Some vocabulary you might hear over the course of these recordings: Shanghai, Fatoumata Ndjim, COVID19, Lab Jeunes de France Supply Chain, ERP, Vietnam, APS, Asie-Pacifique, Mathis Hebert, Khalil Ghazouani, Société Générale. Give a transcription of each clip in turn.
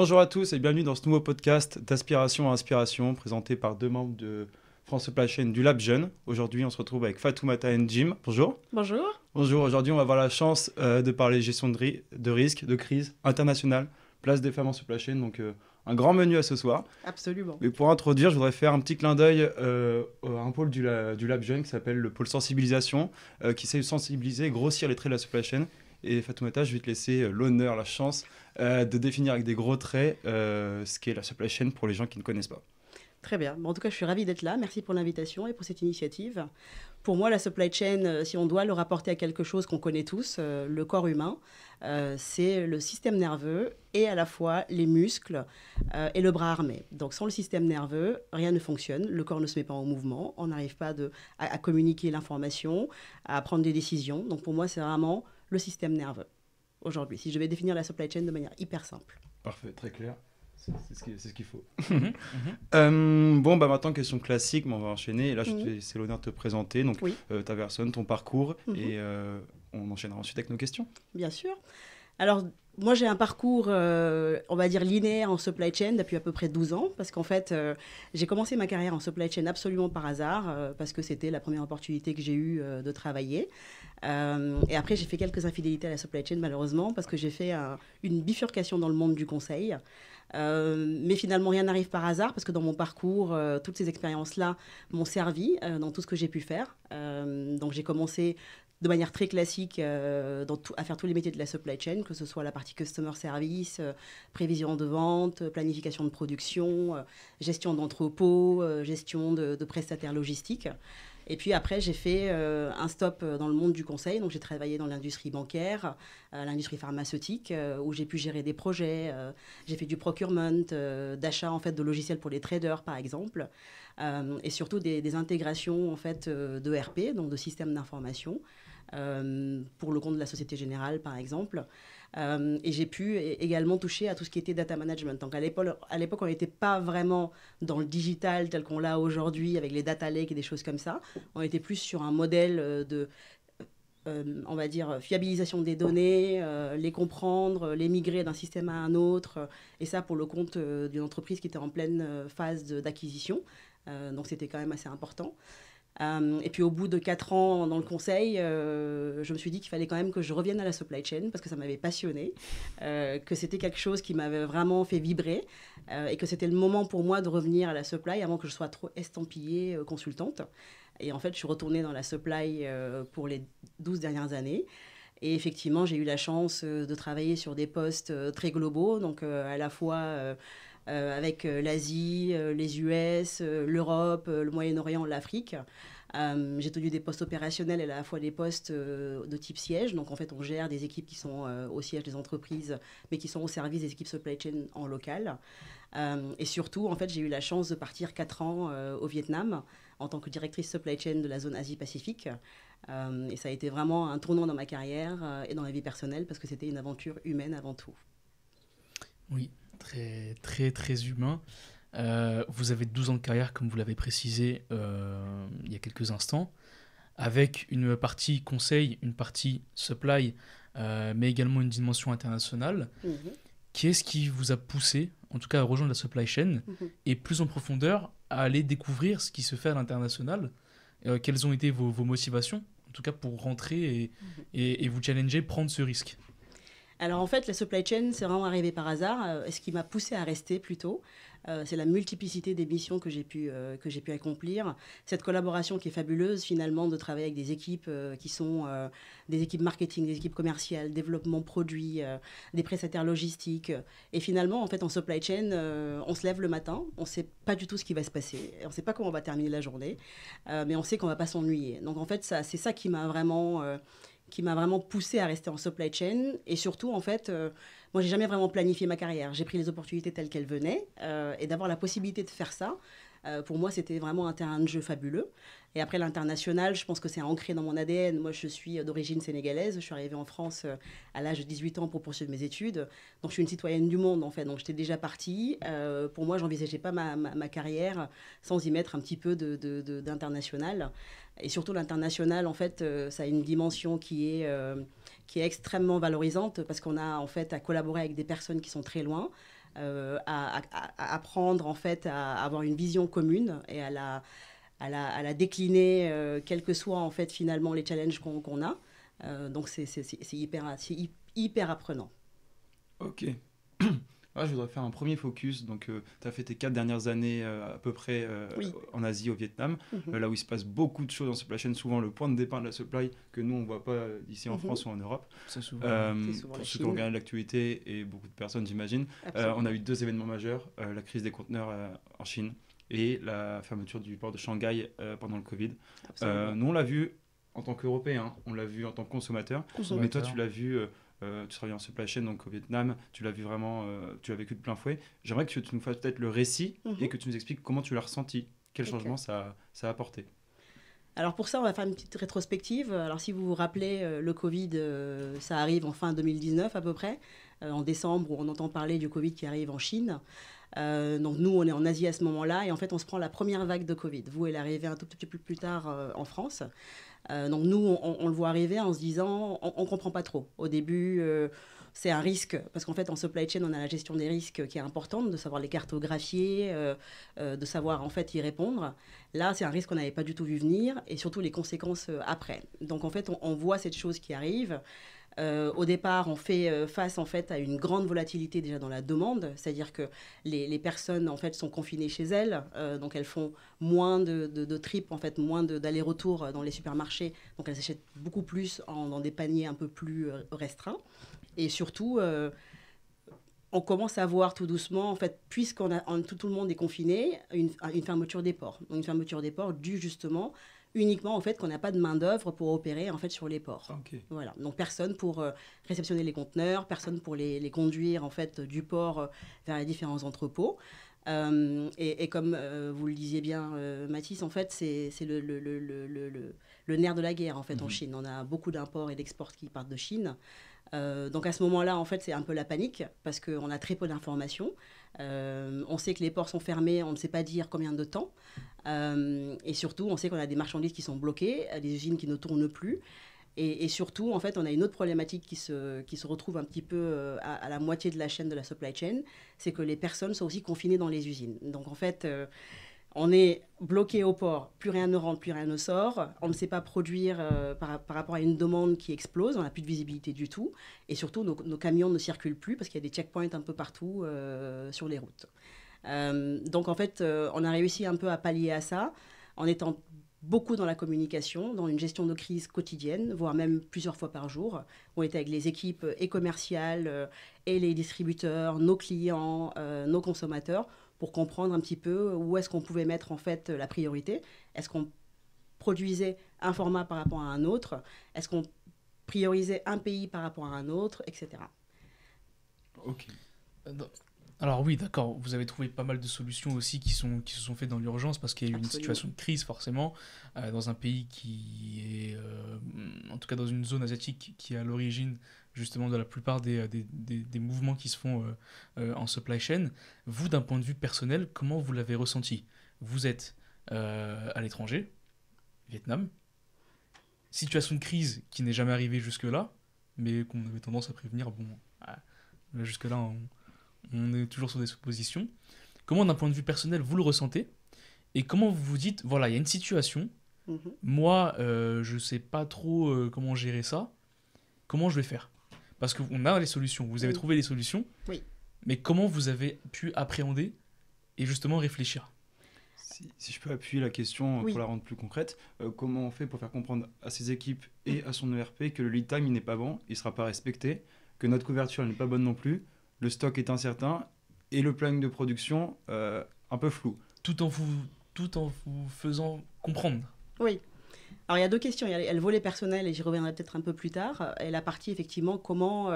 Bonjour à tous et bienvenue dans ce nouveau podcast d'Aspiration à Inspiration présenté par deux membres de France Supply Chain du Lab Jeunes. Aujourd'hui, on se retrouve avec Fatoumata Ndjim. Bonjour. Bonjour. Bonjour. Aujourd'hui, on va avoir la chance de parler gestion de risque, de crise internationale, place des femmes en supply chain. Donc, un grand menu à ce soir. Absolument. Mais pour introduire, je voudrais faire un petit clin d'œil à un pôle du Lab Jeunes qui s'appelle le pôle sensibilisation, qui sait sensibiliser et grossir les traits de la supply chain. Et Fatoumata, je vais te laisser l'honneur, la chance de définir avec des gros traits ce qu'est la supply chain pour les gens qui ne connaissent pas. Très bien. Bon, en tout cas, je suis ravie d'être là. Merci pour l'invitation et pour cette initiative. Pour moi, la supply chain, si on doit le rapporter à quelque chose qu'on connaît tous, le corps humain, c'est le système nerveux et à la fois les muscles et le bras armé. Donc, sans le système nerveux, rien ne fonctionne. Le corps ne se met pas en mouvement. On n'arrive pas à communiquer l'information, à prendre des décisions. Donc, pour moi, c'est vraiment le système nerveux, aujourd'hui, si je vais définir la supply chain de manière hyper simple. Parfait, très clair. C'est ce qu'il faut. Bon, bah maintenant, question classique, mais on va enchaîner. Et là, c'est l'honneur de te présenter, donc oui, ta personne, ton parcours, et on enchaînera ensuite avec nos questions. Bien sûr. Alors, moi, j'ai un parcours, on va dire, linéaire en supply chain depuis à peu près 12 ans, parce qu'en fait, j'ai commencé ma carrière en supply chain absolument par hasard, parce que c'était la première opportunité que j'ai eue de travailler. Et après, j'ai fait quelques infidélités à la supply chain, malheureusement, parce que j'ai fait une bifurcation dans le monde du conseil. Mais finalement, rien n'arrive par hasard, parce que dans mon parcours, toutes ces expériences-là m'ont servi dans tout ce que j'ai pu faire. Donc, j'ai commencé de manière très classique à faire tous les métiers de la supply chain, que ce soit la partie customer service, prévision de vente, planification de production, gestion d'entrepôt, gestion de prestataires logistiques. Et puis après, j'ai fait un stop dans le monde du conseil. Donc, j'ai travaillé dans l'industrie bancaire, l'industrie pharmaceutique, où j'ai pu gérer des projets. J'ai fait du procurement, d'achat en fait, de logiciels pour les traders, par exemple. Et surtout des intégrations en fait, de ERP, donc de systèmes d'information, pour le compte de la Société Générale, par exemple. Et j'ai pu également toucher à tout ce qui était data management. Donc à l'époque, on n'était pas vraiment dans le digital tel qu'on l'a aujourd'hui avec les data lakes et des choses comme ça. On était plus sur un modèle de, on va dire, fiabilisation des données, les comprendre, les migrer d'un système à un autre. Et ça pour le compte d'une entreprise qui était en pleine phase d'acquisition. Donc c'était quand même assez important. Et puis au bout de 4 ans dans le conseil, je me suis dit qu'il fallait quand même que je revienne à la supply chain parce que ça m'avait passionnée, que c'était quelque chose qui m'avait vraiment fait vibrer et que c'était le moment pour moi de revenir à la supply avant que je sois trop estampillée consultante. Et en fait, je suis retournée dans la supply pour les 12 dernières années. Et effectivement, j'ai eu la chance de travailler sur des postes très globaux, donc à la fois avec l'Asie, les US, l'Europe, le Moyen-Orient, l'Afrique. J'ai tenu des postes opérationnels et à la fois des postes de type siège. Donc, en fait, on gère des équipes qui sont au siège des entreprises, mais qui sont au service des équipes supply chain en local. Et surtout, en fait, j'ai eu la chance de partir 4 ans au Vietnam en tant que directrice supply chain de la zone Asie-Pacifique. Et ça a été vraiment un tournant dans ma carrière et dans ma vie personnelle parce que c'était une aventure humaine avant tout. Oui. Très, très, très humain. Vous avez 12 ans de carrière, comme vous l'avez précisé il y a quelques instants, avec une partie conseil, une partie supply, mais également une dimension internationale. Qu'est-ce qui vous a poussé, en tout cas, à rejoindre la supply chain et plus en profondeur, à aller découvrir ce qui se fait à l'international? Quelles ont été vos motivations, en tout cas, pour rentrer et vous challenger, prendre ce risque? Alors en fait, la supply chain, c'est vraiment arrivé par hasard. Et ce qui m'a poussée à rester plutôt, c'est la multiplicité des missions que j'ai pu accomplir. Cette collaboration qui est fabuleuse finalement de travailler avec des équipes qui sont des équipes marketing, des équipes commerciales, développement produit, des prestataires logistiques. Et finalement, en fait, en supply chain, on se lève le matin, on ne sait pas du tout ce qui va se passer, on ne sait pas comment on va terminer la journée, mais on sait qu'on ne va pas s'ennuyer. Donc en fait, c'est ça qui m'a vraiment poussée à rester en supply chain. Et surtout, en fait, moi, j'ai jamais vraiment planifié ma carrière. J'ai pris les opportunités telles qu'elles venaient. Et d'avoir la possibilité de faire ça, pour moi, c'était vraiment un terrain de jeu fabuleux. Et après, l'international, je pense que c'est ancré dans mon ADN. Moi, je suis d'origine sénégalaise. Je suis arrivée en France à l'âge de 18 ans pour poursuivre mes études. Donc, je suis une citoyenne du monde, en fait. Donc, j'étais déjà partie. Pour moi, je n'envisageais pas ma carrière sans y mettre un petit peu d'international. Et surtout, l'international, en fait, ça a une dimension qui est extrêmement valorisante parce qu'on a, en fait, à collaborer avec des personnes qui sont très loin, à apprendre en fait à avoir une vision commune et à la décliner, quels que soient en fait finalement les challenges qu'on a. Donc c'est hyper apprenant. Ok. Ah, je voudrais faire un premier focus. Donc, tu as fait tes 4 dernières années à peu près oui. en Asie, au Vietnam, là où il se passe beaucoup de choses en supply chain, souvent le point de départ de la supply que nous, on ne voit pas ici en France ou en Europe. Ça, souvent, pour ceux qui ont regardé l'actualité et beaucoup de personnes, j'imagine, on a eu 2 événements majeurs, la crise des conteneurs en Chine et la fermeture du port de Shanghai pendant le Covid. Nous, on l'a vu en tant qu'Européens, on l'a vu en tant que consommateur, mais toi, tu l'as vu... tu travailles en supply chain donc au Vietnam, tu l'as vu vraiment, tu l'as vécu de plein fouet. J'aimerais que tu nous fasses peut-être le récit et que tu nous expliques comment tu l'as ressenti, quel changement ça a apporté. Alors pour ça, on va faire une petite rétrospective. Alors si vous vous rappelez, le Covid, ça arrive en fin 2019 à peu près, en décembre, où on entend parler du Covid qui arrive en Chine. Donc nous, on est en Asie à ce moment-là et en fait, on se prend la première vague de Covid. Vous, elle est arrivée un tout petit peu plus tard en France. Donc nous, on le voit arriver en se disant, on ne comprend pas trop. Au début, c'est un risque, parce qu'en fait, en supply chain, on a la gestion des risques qui est importante, de savoir les cartographier, de savoir en fait y répondre. Là, c'est un risque qu'on n'avait pas du tout vu venir, et surtout les conséquences après. Donc en fait, on voit cette chose qui arrive. Au départ, on fait face en fait à une grande volatilité déjà dans la demande, c'est-à-dire que les personnes en fait sont confinées chez elles, donc elles font moins de trips, en fait, moins d'allers-retours dans les supermarchés, donc elles achètent beaucoup plus dans des paniers un peu plus restreints. Et surtout, on commence à voir tout doucement, en fait, puisqu'on a tout le monde est confiné, une fermeture des ports. Une fermeture des ports due justement uniquement en fait qu'on n'a pas de main d'œuvre pour opérer en fait sur les ports. Okay. Voilà. Donc personne pour réceptionner les conteneurs, personne pour les conduire en fait du port vers les différents entrepôts. Et comme vous le disiez bien, Mathis, en fait, c'est le nerf de la guerre en fait en Chine. On a beaucoup d'imports et d'exports qui partent de Chine. Donc à ce moment-là, en fait, c'est un peu la panique parce qu'on a très peu d'informations. On sait que les ports sont fermés, on ne sait pas dire combien de temps. Et surtout, on sait qu'on a des marchandises qui sont bloquées, des usines qui ne tournent plus. Et surtout, en fait, on a une autre problématique qui se retrouve un petit peu à la moitié de la chaîne de la supply chain, c'est que les personnes sont aussi confinées dans les usines. Donc en fait... on est bloqué au port, plus rien ne rentre, plus rien ne sort. On ne sait pas produire par rapport à une demande qui explose, on n'a plus de visibilité du tout. Et surtout, nos camions ne circulent plus parce qu'il y a des checkpoints un peu partout sur les routes. Donc en fait, on a réussi un peu à pallier à ça en étant beaucoup dans la communication, dans une gestion de crise quotidienne, voire même plusieurs fois par jour. On était avec les équipes et commerciales, et les distributeurs, nos clients, nos consommateurs, pour comprendre un petit peu où est-ce qu'on pouvait mettre en fait la priorité. Est-ce qu'on produisait un format par rapport à un autre? Est-ce qu'on priorisait un pays par rapport à un autre, etc. Ok. Alors oui, d'accord, vous avez trouvé pas mal de solutions aussi qui se sont faites dans l'urgence parce qu'il y a eu une situation de crise forcément dans un pays qui est, en tout cas dans une zone asiatique qui est à l'origine justement de la plupart des mouvements qui se font en supply chain. Vous, d'un point de vue personnel, comment vous l'avez ressenti? Vous êtes à l'étranger, Vietnam, situation de crise qui n'est jamais arrivée jusque-là, mais qu'on avait tendance à prévenir, bon, jusque-là, on est toujours sur des suppositions. Comment, d'un point de vue personnel, vous le ressentez? Et comment vous vous dites, voilà, il y a une situation, moi, je ne sais pas trop comment gérer ça, comment je vais faire? Parce qu'on a les solutions, vous avez trouvé les solutions, mais comment vous avez pu appréhender et justement réfléchir? Si je peux appuyer la question pour la rendre plus concrète, comment on fait pour faire comprendre à ses équipes et à son ERP que le lead time n'est pas bon, il ne sera pas respecté, que notre couverture n'est pas bonne non plus, le stock est incertain et le planning de production un peu flou. Tout en vous faisant comprendre. Oui. Alors, il y a 2 questions. Il y a le volet personnel, et j'y reviendrai peut-être un peu plus tard, et la partie, effectivement, comment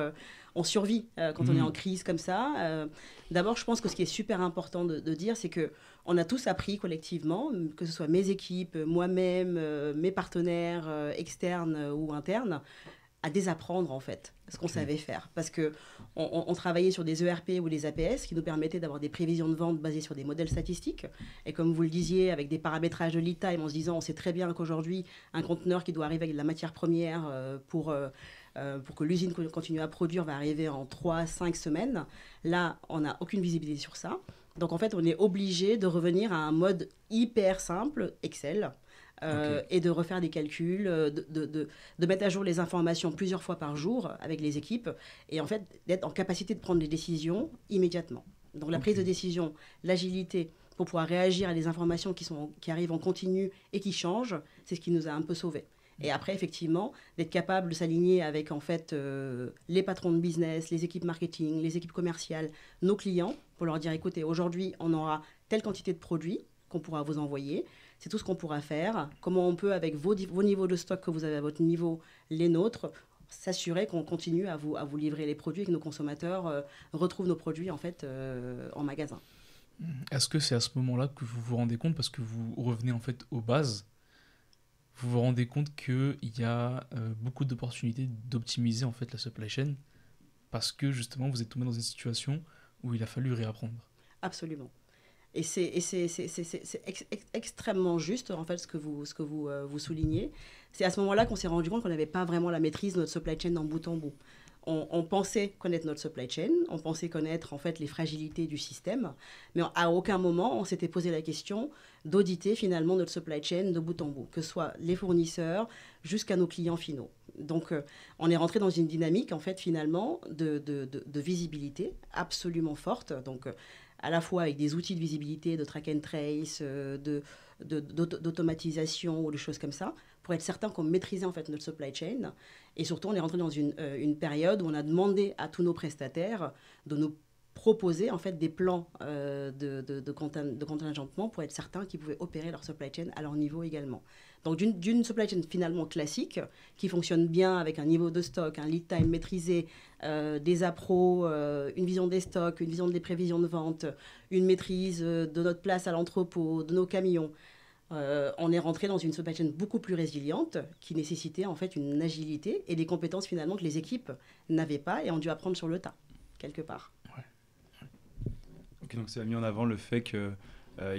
on survit quand on est en crise comme ça. D'abord, je pense que ce qui est super important de dire, c'est qu'on a tous appris collectivement, que ce soit mes équipes, moi-même, mes partenaires externes ou internes, à désapprendre en fait ce qu'on savait faire, parce que on travaillait sur des ERP ou des APS qui nous permettaient d'avoir des prévisions de vente basées sur des modèles statistiques, et comme vous le disiez, avec des paramétrages de lead time, en se disant on sait très bien qu'aujourd'hui un conteneur qui doit arriver avec de la matière première pour que l'usine continue à produire va arriver en 3-5 semaines. Là, on n'a aucune visibilité sur ça. Donc en fait, on est obligé de revenir à un mode hyper simple, Excel, et de refaire des calculs, de mettre à jour les informations plusieurs fois par jour avec les équipes, et en fait d'être en capacité de prendre des décisions immédiatement. Donc la prise de décision, l'agilité pour pouvoir réagir à des informations qui arrivent en continu et qui changent, c'est ce qui nous a un peu sauvés. Et après, effectivement, d'être capable de s'aligner avec en fait, les patrons de business, les équipes marketing, les équipes commerciales, nos clients, pour leur dire, écoutez, aujourd'hui, on aura telle quantité de produits qu'on pourra vous envoyer. C'est tout ce qu'on pourra faire. Comment on peut, avec vos niveaux de stock que vous avez à votre niveau, les nôtres, s'assurer qu'on continue à vous livrer les produits et que nos consommateurs retrouvent nos produits en fait, en magasin. Est-ce que c'est à ce moment-là que vous vous rendez compte, parce que vous revenez en fait aux bases, vous vous rendez compte qu'il y a beaucoup d'opportunités d'optimiser en fait la supply chain, parce que justement vous êtes tombé dans une situation où il a fallu réapprendre. Absolument. Et c'est extrêmement juste en fait ce que vous soulignez. C'est à ce moment-là qu'on s'est rendu compte qu'on n'avait pas vraiment la maîtrise de notre supply chain en bout en bout. On pensait connaître notre supply chain, on pensait connaître en fait les fragilités du système, mais à aucun moment on s'était posé la question d'auditer finalement notre supply chain de bout en bout, que ce soit les fournisseurs jusqu'à nos clients finaux. Donc on est rentré dans une dynamique en fait finalement de visibilité absolument forte, donc à la fois avec des outils de visibilité, de track and trace, d'automatisation ou des choses comme ça, pour être certain qu'on maîtrisait en fait notre supply chain. Et surtout, on est rentré dans une période où on a demandé à tous nos prestataires de nous proposer en fait des plans de contingentement pour être certain qu'ils pouvaient opérer leur supply chain à leur niveau également. Donc d'une supply chain finalement classique qui fonctionne bien avec un niveau de stock, un lead time maîtrisé, des appros, une vision des stocks, une vision des prévisions de vente, une maîtrise de notre place à l'entrepôt, de nos camions. On est rentré dans une supply chain beaucoup plus résiliente qui nécessitait en fait une agilité et des compétences finalement que les équipes n'avaient pas et ont dû apprendre sur le tas quelque part. Donc ça a mis en avant le fait qu'il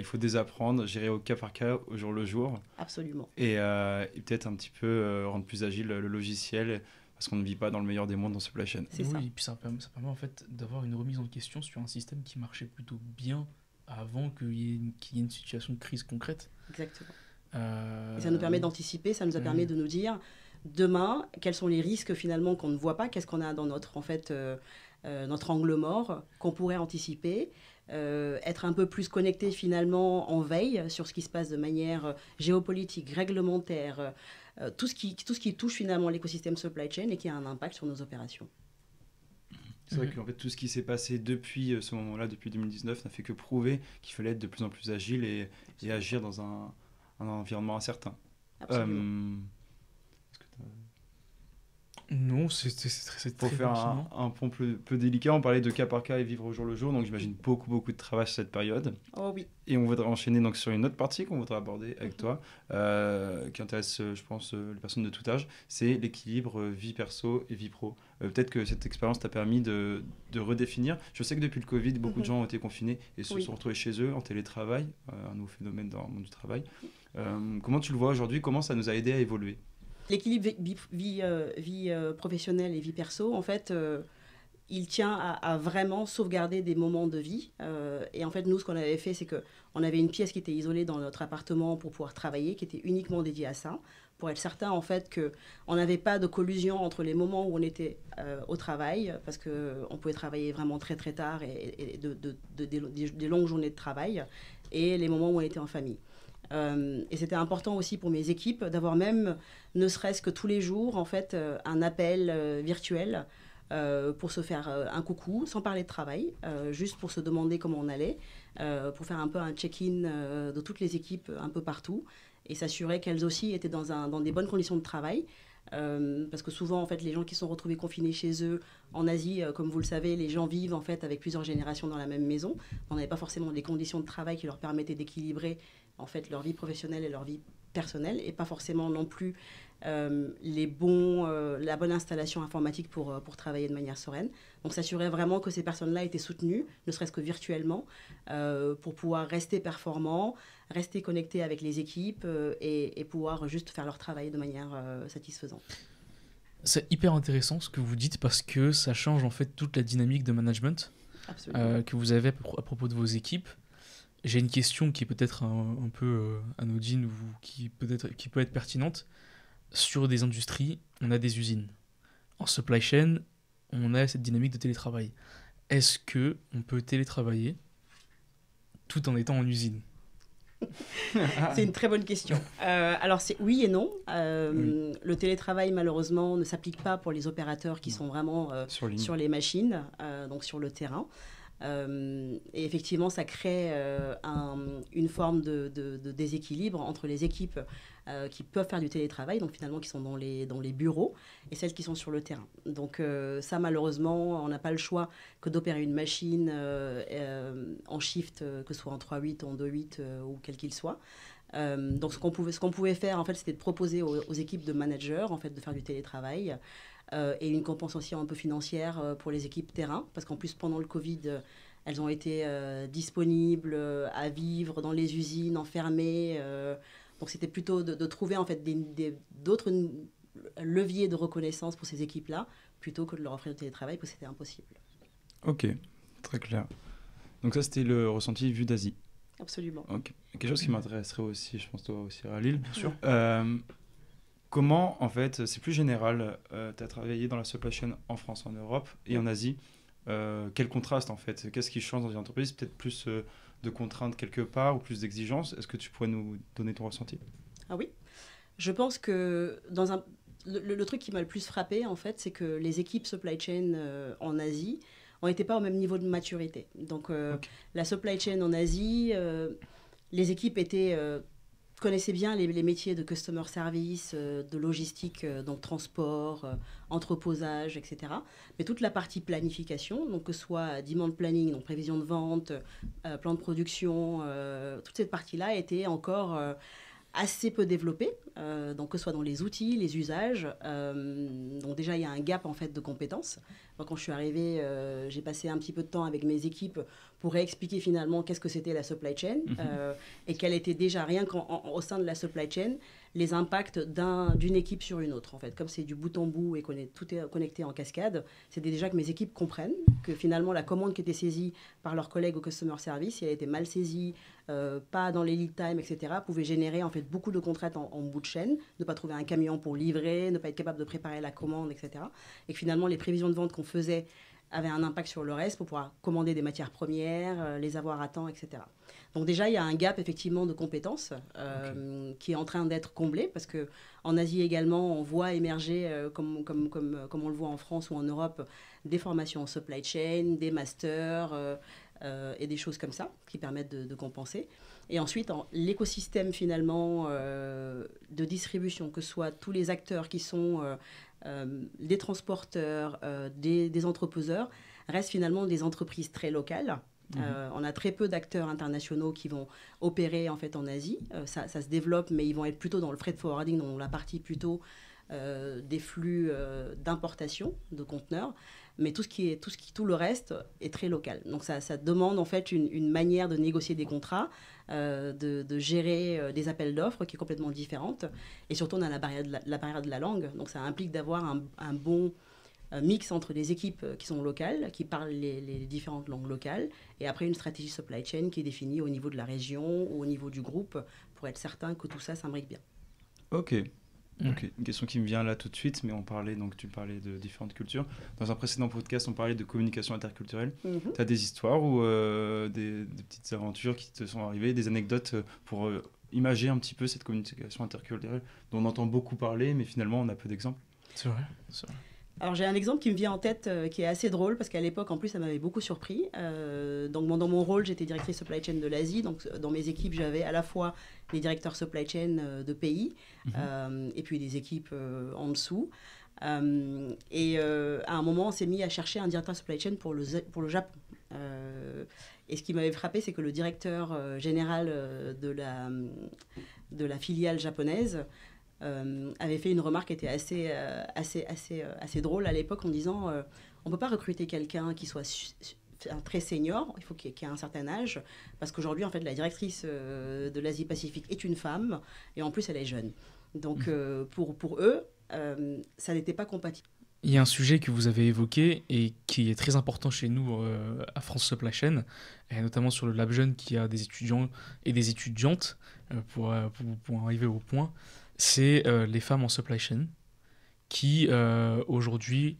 faut désapprendre, gérer au cas par cas, au jour le jour. Absolument. Et peut-être un petit peu rendre plus agile le logiciel, parce qu'on ne vit pas dans le meilleur des mondes dans supply chain. C'est ça. Et puis ça permet en fait d'avoir une remise en question sur un système qui marchait plutôt bien avant qu'il y ait une situation de crise concrète. Exactement. Et ça nous permet d'anticiper, ça nous a permis de nous dire demain, quels sont les risques finalement qu'on ne voit pas, qu'est-ce qu'on a dans notre, en fait, notre angle mort qu'on pourrait anticiper. Être un peu plus connecté finalement en veille sur ce qui se passe de manière géopolitique, réglementaire, tout ce qui touche finalement l'écosystème supply chain et qui a un impact sur nos opérations. C'est vrai qu'en fait tout ce qui s'est passé depuis ce moment-là, depuis 2019, n'a fait que prouver qu'il fallait être de plus en plus agile et agir dans un environnement incertain. Absolument. Non, c'est très pertinent. Pour faire un pont peu délicat, on parlait de cas par cas et vivre au jour le jour, donc j'imagine beaucoup de travail sur cette période. Oh oui. Et on voudrait enchaîner donc sur une autre partie qu'on voudrait aborder avec toi, qui intéresse, je pense, les personnes de tout âge, c'est l'équilibre vie perso et vie pro. Peut-être que cette expérience t'a permis de redéfinir. Je sais que depuis le Covid, beaucoup de gens ont été confinés et se sont retrouvés chez eux en télétravail, un nouveau phénomène dans le monde du travail. Comment tu le vois aujourd'hui? Comment ça nous a aidé à évoluer? L'équilibre vie professionnelle et vie perso, en fait, il tient à vraiment sauvegarder des moments de vie. Et en fait, nous, ce qu'on avait fait, c'est qu'on avait une pièce qui était isolée dans notre appartement pour pouvoir travailler, qui était uniquement dédiée à ça, pour être certain, en fait, qu'on n'avait pas de collusion entre les moments où on était au travail, parce qu'on pouvait travailler vraiment très, très tard et des longues journées de travail, et les moments où on était en famille. Et c'était important aussi pour mes équipes d'avoir même, ne serait-ce que tous les jours, en fait, un appel virtuel pour se faire un coucou, sans parler de travail, juste pour se demander comment on allait, pour faire un peu un check-in de toutes les équipes un peu partout et s'assurer qu'elles aussi étaient dans des bonnes conditions de travail. Parce que souvent, en fait, les gens qui sont retrouvés confinés chez eux en Asie, comme vous le savez, les gens vivent en fait avec plusieurs générations dans la même maison. On n'avait pas forcément des conditions de travail qui leur permettaient d'équilibrer en fait leur vie professionnelle et leur vie personnel et pas forcément non plus la bonne installation informatique pour travailler de manière sereine. Donc s'assurer vraiment que ces personnes-là étaient soutenues, ne serait-ce que virtuellement, pour pouvoir rester performants, rester connectés avec les équipes et pouvoir juste faire leur travail de manière satisfaisante. C'est hyper intéressant ce que vous dites parce que ça change en fait toute la dynamique de management que vous avez à propos de vos équipes. J'ai une question qui est peut-être un peu anodine ou qui peut être pertinente. Sur des industries, on a des usines. En supply chain, on a cette dynamique de télétravail. Est-ce qu'on peut télétravailler tout en étant en usine ? C'est une très bonne question. Alors, c'est oui et non. Oui. Le télétravail, malheureusement, ne s'applique pas pour les opérateurs qui sont vraiment sur les machines, donc sur le terrain. Et effectivement, ça crée une forme de déséquilibre entre les équipes qui peuvent faire du télétravail, donc finalement qui sont dans les bureaux, et celles qui sont sur le terrain. Donc ça, malheureusement, on n'a pas le choix que d'opérer une machine en shift, que ce soit en 3-8, en 2-8 ou quel qu'il soit. Donc ce qu'on pouvait faire, en fait, c'était de proposer aux équipes de managers en fait, de faire du télétravail. Et une compensation un peu financière pour les équipes terrain, parce qu'en plus, pendant le Covid, elles ont été disponibles à vivre dans les usines, enfermées. Donc, c'était plutôt de trouver en fait, d'autres leviers de reconnaissance pour ces équipes-là, plutôt que de leur offrir le télétravail, parce que c'était impossible. OK, très clair. Donc ça, c'était le ressenti vu d'Asie. Absolument. Okay. Quelque chose qui m'intéresserait aussi, je pense, toi aussi, Ralil. Bien sûr. Comment, en fait, c'est plus général, tu as travaillé dans la supply chain en France, en Europe et en Asie. Quel contraste, en fait? Qu'est-ce qui change dans une entreprise? Peut-être plus de contraintes quelque part ou plus d'exigences. Est-ce que tu pourrais nous donner ton ressenti? Ah oui. Je pense que le truc qui m'a le plus frappé, en fait, c'est que les équipes supply chain en Asie n'étaient pas au même niveau de maturité. Donc, la supply chain en Asie, les équipes étaient... connaissais bien les métiers de customer service, de logistique, donc transport, entreposage, etc. Mais toute la partie planification, donc que ce soit demand planning, donc prévision de vente, plan de production, toute cette partie-là était encore assez peu développée, donc que ce soit dans les outils, les usages. Donc déjà, il y a un gap en fait de compétences. Moi, quand je suis arrivée, j'ai passé un petit peu de temps avec mes équipes pour réexpliquer finalement qu'est-ce que c'était la supply chain et quelle était déjà, rien qu'au sein de la supply chain, les impacts d'une équipe sur une autre. En fait, comme c'est du bout en bout et qu'on est tout est connecté en cascade, c'est déjà que mes équipes comprennent que finalement la commande qui était saisie par leurs collègues au customer service, si elle était mal saisie, pas dans les lead time, etc., pouvait générer en fait beaucoup de contraintes en bout de chaîne, ne pas trouver un camion pour livrer, ne pas être capable de préparer la commande, etc. Et que finalement les prévisions de vente qu'on faisait avait un impact sur le reste pour pouvoir commander des matières premières, les avoir à temps, etc. Donc déjà, il y a un gap effectivement de compétences qui est en train d'être comblé parce qu'en Asie également, on voit émerger, comme on le voit en France ou en Europe, des formations en supply chain, des masters et des choses comme ça qui permettent de compenser. Et ensuite, l'écosystème finalement de distribution, que ce soit tous les acteurs qui sont... des transporteurs, des entreposeurs, restent finalement des entreprises très locales. On a très peu d'acteurs internationaux qui vont opérer en fait en Asie. Ça se développe, mais ils vont être plutôt dans le freight forwarding, dans la partie plutôt des flux d'importation de conteneurs. Mais tout le reste est très local. Donc ça demande en fait une manière de négocier des contrats, de gérer des appels d'offres qui est complètement différente. Et surtout, on a la barrière de la langue. Donc ça implique d'avoir un bon mix entre les équipes qui sont locales, qui parlent les différentes langues locales, et après une stratégie supply chain qui est définie au niveau de la région ou au niveau du groupe pour être certain que tout ça s'imbrique bien. OK. Okay. Une question qui me vient là tout de suite, mais tu parlais de différentes cultures. Dans un précédent podcast, on parlait de communication interculturelle. Tu as des histoires ou des petites aventures qui te sont arrivées, des anecdotes pour imager un petit peu cette communication interculturelle dont on entend beaucoup parler, mais finalement on a peu d'exemples. C'est vrai, c'est vrai. Alors j'ai un exemple qui me vient en tête qui est assez drôle parce qu'à l'époque en plus ça m'avait beaucoup surpris. Donc dans mon rôle j'étais directrice supply chain de l'Asie, donc dans mes équipes j'avais à la fois des directeurs supply chain de pays et puis des équipes en dessous. À un moment, on s'est mis à chercher un directeur supply chain pour le Japon. Et ce qui m'avait frappé, c'est que le directeur général de la filiale japonaise avait fait une remarque qui était assez drôle à l'époque en disant on ne peut pas recruter quelqu'un qui soit très senior, il faut qu'il ait un certain âge, parce qu'aujourd'hui, en fait, la directrice de l'Asie-Pacifique est une femme, et en plus, elle est jeune. Donc, pour eux, ça n'était pas compatible. Il y a un sujet que vous avez évoqué et qui est très important chez nous à France Supply Chain, et notamment sur le Lab Jeunes qui a des étudiants et des étudiantes pour arriver au point, c'est les femmes en supply chain qui aujourd'hui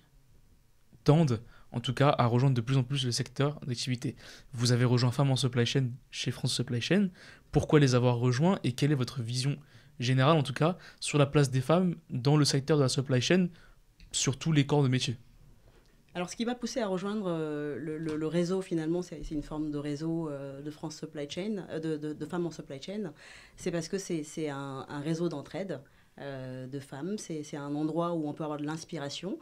tendent en tout cas à rejoindre de plus en plus le secteur d'activité. Vous avez rejoint Femmes en Supply Chain chez France Supply Chain. Pourquoi les avoir rejoints et quelle est votre vision générale en tout cas sur la place des femmes dans le secteur de la supply chain sur tous les corps de métier? Alors, ce qui m'a poussé à rejoindre le réseau, finalement, c'est une forme de réseau de France Supply Chain, de femmes en supply chain, c'est parce que c'est un réseau d'entraide de femmes, c'est un endroit où on peut avoir de l'inspiration,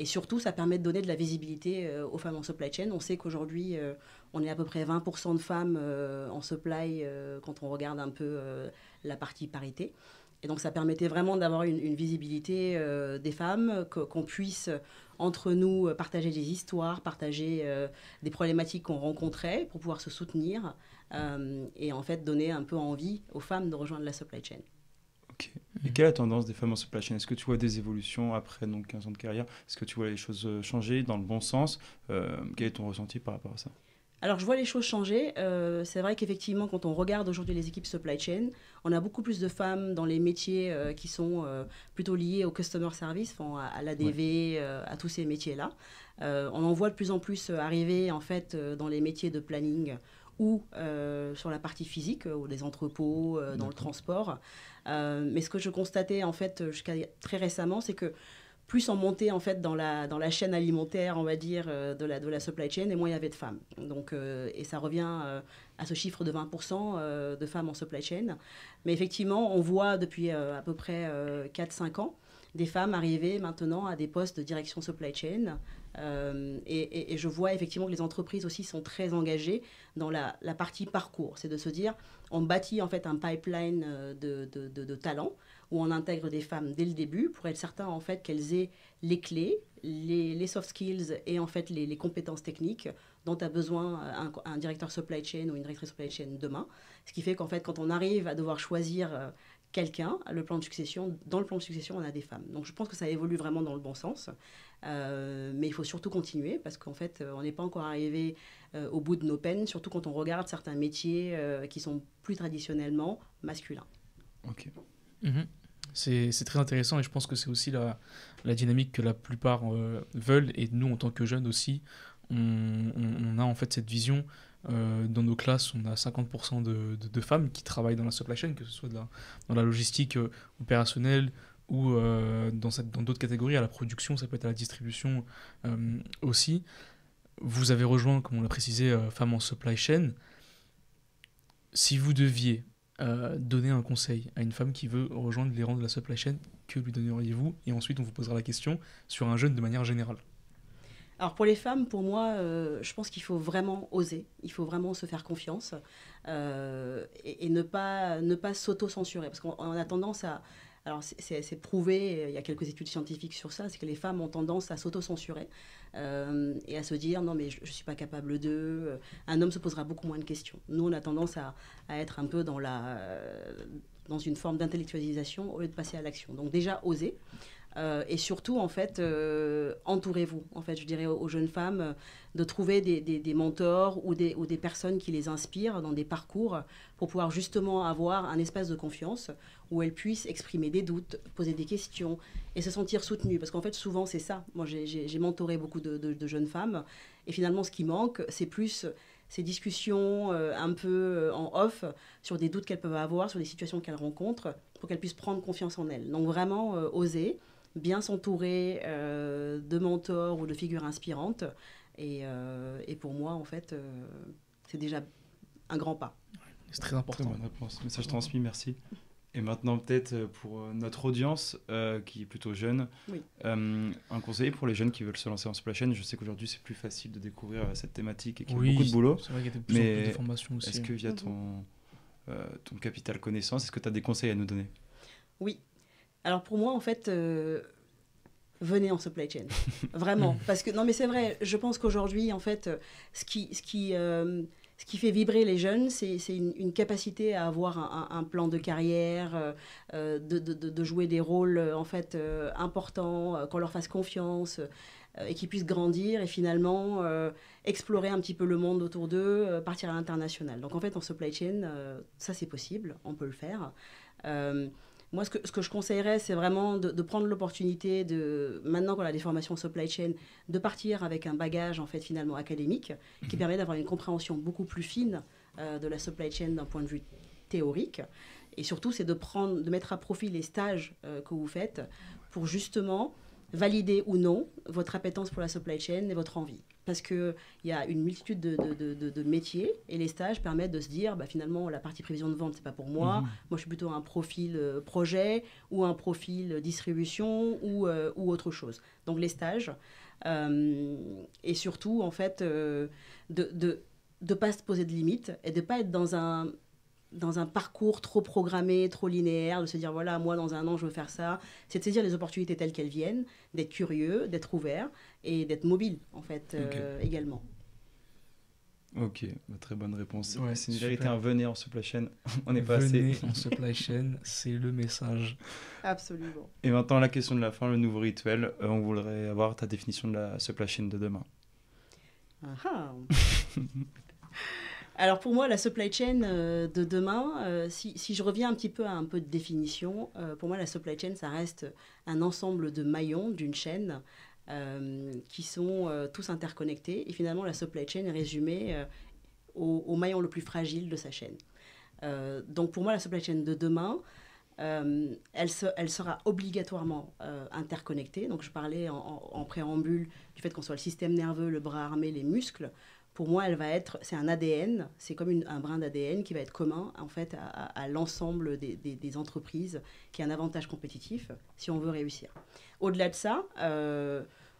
et surtout, ça permet de donner de la visibilité aux femmes en supply chain. On sait qu'aujourd'hui, on est à peu près 20% de femmes en supply quand on regarde un peu la partie parité. Et donc, ça permettait vraiment d'avoir une visibilité des femmes, qu'on puisse, entre nous, partager des histoires, partager des problématiques qu'on rencontrait pour pouvoir se soutenir et, en fait, donner un peu envie aux femmes de rejoindre la supply chain. Ok. Et quelle est la tendance des femmes en supply chain? Est-ce que tu vois des évolutions après donc, 15 ans de carrière? Est-ce que tu vois les choses changer dans le bon sens? Quel est ton ressenti par rapport à ça? Alors, je vois les choses changer. C'est vrai qu'effectivement, quand on regarde aujourd'hui les équipes supply chain, on a beaucoup plus de femmes dans les métiers qui sont plutôt liés au customer service, à l'ADV, ouais, à tous ces métiers-là. On en voit de plus en plus arriver, en fait, dans les métiers de planning ou sur la partie physique, ou les entrepôts, dans le transport. Mais ce que je constatais, en fait, jusqu'à très récemment, c'est que plus on montait en fait dans la chaîne alimentaire, on va dire, de la supply chain, et moins il y avait de femmes. Donc, et ça revient à ce chiffre de 20% de femmes en supply chain. Mais effectivement, on voit depuis à peu près 4-5 ans, des femmes arriver maintenant à des postes de direction supply chain. Et je vois effectivement que les entreprises aussi sont très engagées dans la partie parcours. C'est de se dire, on bâtit en fait un pipeline de talents où on intègre des femmes dès le début pour être certain en fait qu'elles aient les clés, les soft skills et en fait les compétences techniques dont a besoin un directeur supply chain ou une directrice supply chain demain. Ce qui fait qu'en fait, quand on arrive à devoir choisir quelqu'un, dans le plan de succession, on a des femmes. Donc je pense que ça évolue vraiment dans le bon sens. Mais il faut surtout continuer parce qu'en fait, on n'est pas encore arrivé au bout de nos peines, surtout quand on regarde certains métiers qui sont plus traditionnellement masculins. Ok. Mmh. C'est très intéressant et je pense que c'est aussi la dynamique que la plupart veulent. Et nous, en tant que jeunes aussi, on a en fait cette vision. Dans nos classes, on a 50% de femmes qui travaillent dans la supply chain, que ce soit dans la logistique opérationnelle ou dans d'autres catégories, à la production, ça peut être à la distribution aussi. Vous avez rejoint, comme on l'a précisé, Femmes en Supply Chain. Si vous deviez donner un conseil à une femme qui veut rejoindre les rangs de la supply chain, que lui donneriez-vous? Et ensuite, on vous posera la question sur un jeune de manière générale. Alors pour les femmes, pour moi, je pense qu'il faut vraiment oser, il faut vraiment se faire confiance et ne pas s'auto-censurer. Parce qu'on a tendance à... Alors c'est prouvé, il y a quelques études scientifiques sur ça, c'est que les femmes ont tendance à s'auto-censurer et à se dire « non mais je ne suis pas capable de... » Un homme se posera beaucoup moins de questions. Nous, on a tendance à être un peu dans une forme d'intellectualisation au lieu de passer à l'action. Donc déjà, oser. Et surtout, en fait, entourez-vous. En fait, je dirais aux jeunes femmes de trouver des mentors ou des personnes qui les inspirent dans des parcours pour pouvoir justement avoir un espace de confiance où elles puissent exprimer des doutes, poser des questions et se sentir soutenues. Parce qu'en fait, souvent, c'est ça. Moi, j'ai mentoré beaucoup de jeunes femmes. Et finalement, ce qui manque, c'est plus ces discussions un peu en off sur des doutes qu'elles peuvent avoir, sur des situations qu'elles rencontrent pour qu'elles puissent prendre confiance en elles. Donc vraiment, oser. Bien s'entourer de mentors ou de figures inspirantes. Et pour moi, en fait, c'est déjà un grand pas. C'est très important. Très bonne réponse. Message transmis, merci. Et maintenant, peut-être pour notre audience qui est plutôt jeune, oui. Un conseil pour les jeunes qui veulent se lancer en supply chain. Je sais qu'aujourd'hui, c'est plus facile de découvrir cette thématique et qu'il y a beaucoup de boulot. C'est vrai qu'il y a de plus en plus de formations aussi. Est-ce que via ton capital connaissance, est-ce que tu as des conseils à nous donner? Oui. Alors pour moi, en fait, venez en supply chain. Vraiment. Parce que, non mais c'est vrai, je pense qu'aujourd'hui, en fait, ce qui fait vibrer les jeunes, c'est une capacité à avoir un plan de carrière, de jouer des rôles en fait, importants, qu'on leur fasse confiance et qu'ils puissent grandir et finalement explorer un petit peu le monde autour d'eux, partir à l'international. Donc en fait, en supply chain, ça c'est possible, on peut le faire. Moi, ce que je conseillerais, c'est vraiment de prendre l'opportunité, maintenant qu'on a des formations supply chain, de partir avec un bagage, en fait, finalement, académique, qui permet d'avoir une compréhension beaucoup plus fine de la supply chain d'un point de vue théorique. Et surtout, c'est de mettre à profit les stages que vous faites pour justement valider ou non votre appétence pour la supply chain et votre envie. Parce qu'il y a une multitude de métiers et les stages permettent de se dire bah, finalement la partie prévision de vente, c'est pas pour moi. Moi, je suis plutôt un profil projet ou un profil distribution ou autre chose. Donc les stages et surtout en fait de pas se poser de limites et de pas être dans un parcours trop programmé, trop linéaire, de se dire, voilà, moi, dans un an, je veux faire ça. C'est de saisir les opportunités telles qu'elles viennent, d'être curieux, d'être ouvert et d'être mobile, en fait, également. Ok, bah, très bonne réponse. Ouais, c'est une vérité, venez en supply chain, on n'est pas assez. Venez en supply chain, c'est le message. Absolument. Et maintenant, la question de la fin, le nouveau rituel. On voudrait avoir ta définition de la supply chain de demain. Alors pour moi, la supply chain de demain, si je reviens un petit peu à un peu de définition, pour moi la supply chain, ça reste un ensemble de maillons d'une chaîne qui sont tous interconnectés. Et finalement, la supply chain est résumée au maillon le plus fragile de sa chaîne. Donc pour moi, la supply chain de demain, elle sera obligatoirement interconnectée. Donc je parlais en préambule du fait qu'on soit le système nerveux, le bras armé, les muscles. Pour moi, c'est un ADN, c'est comme un brin d'ADN qui va être commun en fait, à l'ensemble des entreprises, qui a un avantage compétitif si on veut réussir. Au-delà de ça,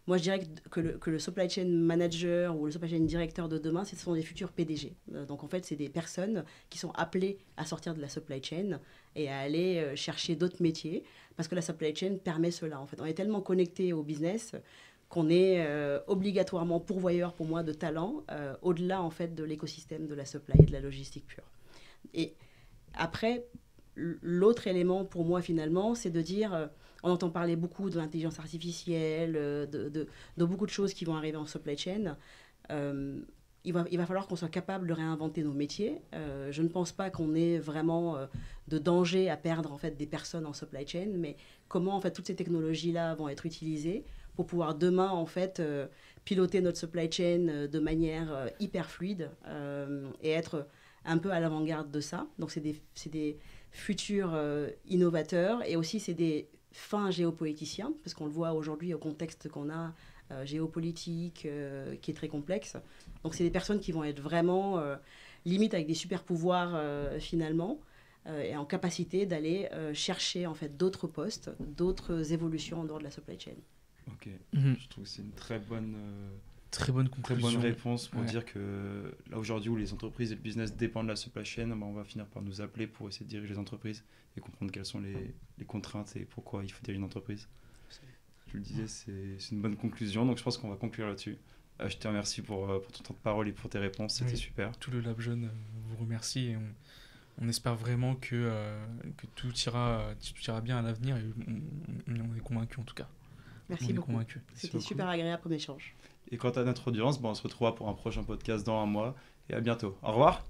moi je dirais que le supply chain manager ou le supply chain directeur de demain, ce sont des futurs PDG. Donc en fait, c'est des personnes qui sont appelées à sortir de la supply chain et à aller chercher d'autres métiers, parce que la supply chain permet cela. En fait, on est tellement connecté au business qu'on est obligatoirement pourvoyeur, pour moi, de talent, au-delà, en fait, de l'écosystème de la supply et de la logistique pure. Et après, l'autre élément, pour moi, finalement, c'est de dire, on entend parler beaucoup de l'intelligence artificielle, de beaucoup de choses qui vont arriver en supply chain. Il va falloir qu'on soit capable de réinventer nos métiers. Je ne pense pas qu'on ait vraiment de danger à perdre, en fait, des personnes en supply chain, mais comment, en fait, toutes ces technologies-là vont être utilisées pour pouvoir demain, en fait, piloter notre supply chain de manière hyper fluide et être un peu à l'avant-garde de ça. Donc, c'est des futurs innovateurs et aussi, c'est des fins géopoliticiens, parce qu'on le voit aujourd'hui au contexte qu'on a géopolitique, qui est très complexe. Donc, c'est des personnes qui vont être vraiment, limite, avec des super pouvoirs, finalement, et en capacité d'aller chercher, en fait, d'autres postes, d'autres évolutions en dehors de la supply chain. Ok, je trouve que c'est une très bonne réponse pour dire que là aujourd'hui où les entreprises et le business dépendent de la supply chain, bah, on va finir par nous appeler pour essayer de diriger les entreprises et comprendre quelles sont les contraintes et pourquoi il faut diriger une entreprise. Je le disais, c'est une bonne conclusion, donc je pense qu'on va conclure là-dessus. Je te remercie pour ton temps de parole et pour tes réponses, c'était super. Tout le Lab Jeunes vous remercie et on espère vraiment que tout ira bien à l'avenir et on est convaincus en tout cas. Merci beaucoup. C'était super agréable comme échange. Et quant à notre audience, on se retrouvera pour un prochain podcast dans un mois. Et à bientôt. Au revoir.